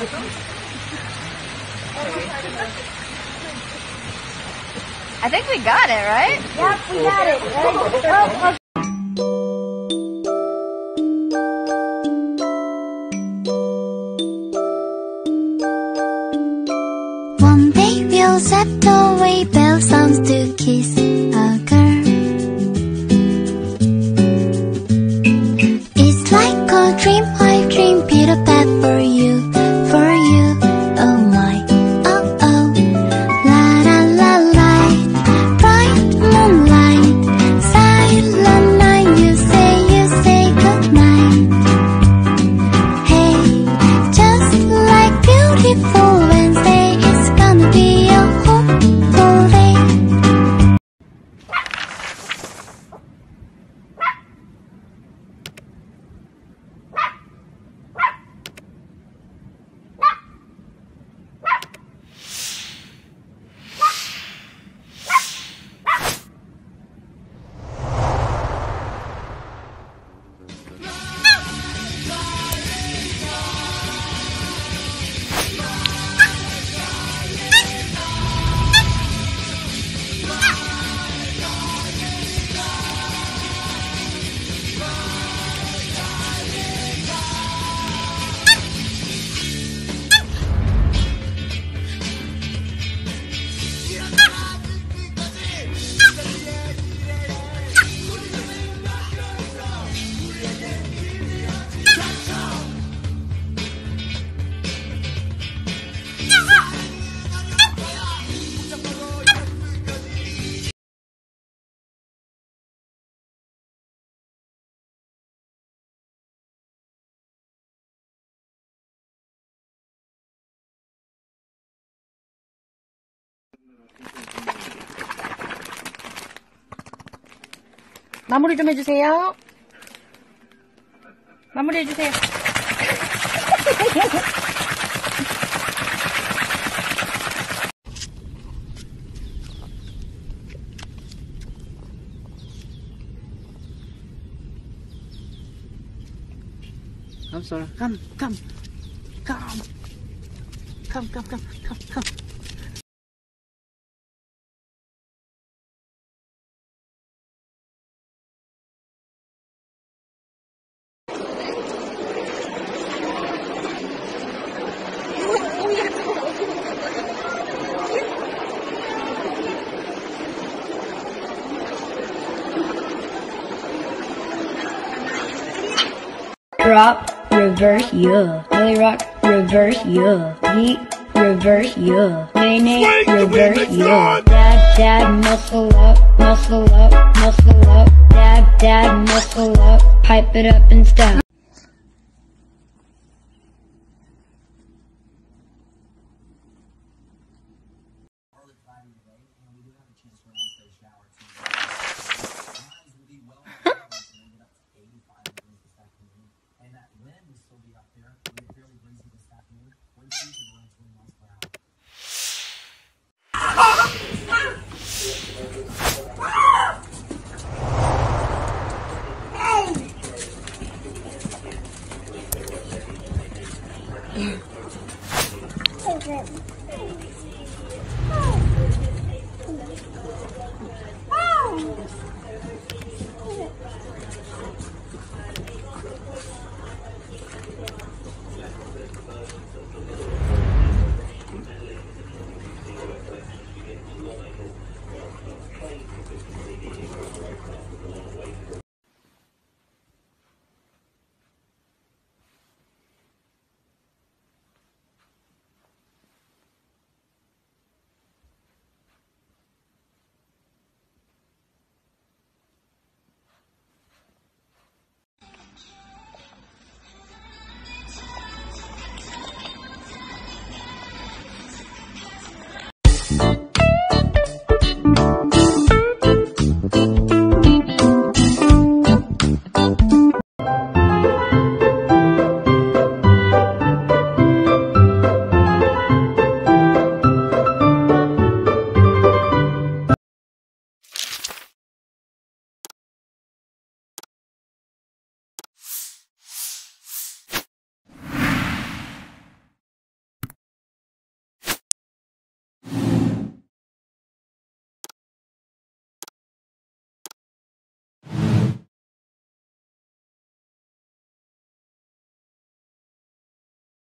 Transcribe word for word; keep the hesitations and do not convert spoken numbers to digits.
I think we got it, right? Yep, we got it. Right? Oh, okay. One big wheel swept away, bell sounds to kiss a girl. It's like a dream I've dreamed, Peter Pan, for you. 마무리 좀 해주세요. 마무리 해주세요. I'm sorry. Come, come, come, come, come, come, come, come. Drop, reverse, yeah. Belly rock, reverse, yeah. Yeet, reverse, yeah. Nay-nay, reverse, yeah. Dab, dab, muscle up, muscle up, muscle up. Dab, dab, muscle up. Pipe it up and stop.